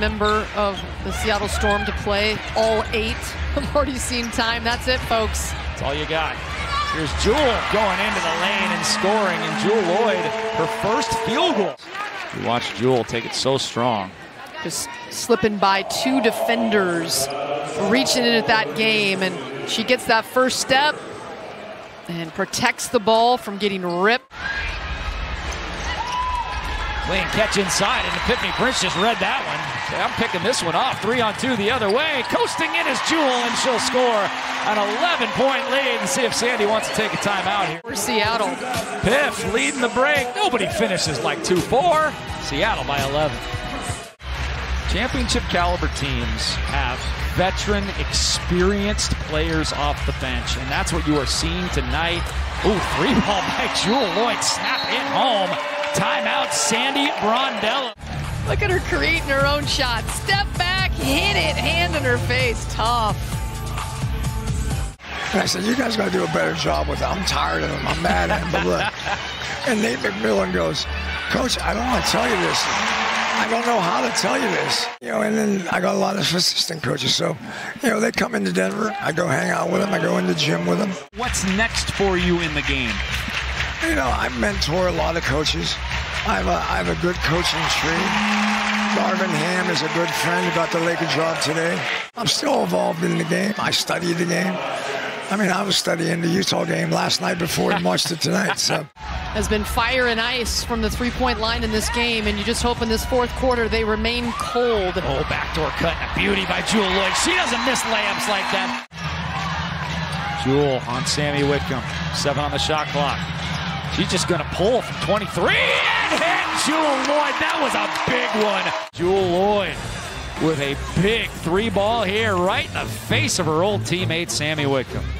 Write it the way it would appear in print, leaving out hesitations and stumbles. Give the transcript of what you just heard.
member of the Seattle Storm to play all 8 of already seen time. That's it, folks. That's all you got. Here's Jewell going into the lane and scoring, and Jewell Loyd, her first field goal. You watch Jewell take it so strong. Just slipping by 2 defenders, reaching in at that game, and she gets that first step and protects the ball from getting ripped. Clean catch inside, and Epiphanny Prince just read that one. I'm picking this one off. 3-on-2 the other way. Coasting in is Jewell, and she'll score an 11-point lead, and see if Sandy wants to take a timeout here. For Seattle. Piff leading the break. Nobody finishes like 2-4. Seattle by 11. Championship caliber teams have veteran, experienced players off the bench, and that's what you are seeing tonight. Ooh, 3-ball by Jewell Loyd. Snap it home. Timeout, Sandy Brondello. Look at her creating her own shot. Step back, hit it, hand in her face. Tough. And I said, you guys got to do a better job with it. I'm tired of him. I'm mad at him. But look. And Nate McMillan goes, Coach, I don't want to tell you this. I don't know how to tell you this. You know, and then I got a lot of assistant coaches. So, you know, they come into Denver. I go hang out with them. I go in the gym with them. What's next for you in the game? You know, I mentor a lot of coaches. I have a good coaching tree. Darvin Ham is a good friend about the Laker job today. I'm still involved in the game. I study the game. I mean, I was studying the Utah game last night before we watched it tonight. So, has been fire and ice from the three-point line in this game, and you just hope in this fourth quarter they remain cold. Oh, backdoor cut and a beauty by Jewell Loyd. She doesn't miss layups like that. Jewell on Sami Whitcomb. 7 on the shot clock. She's just going to pull from 23 and hit Jewell Loyd. That was a big one. Jewell Loyd with a big 3-ball here right in the face of her old teammate, Sami Whitcomb.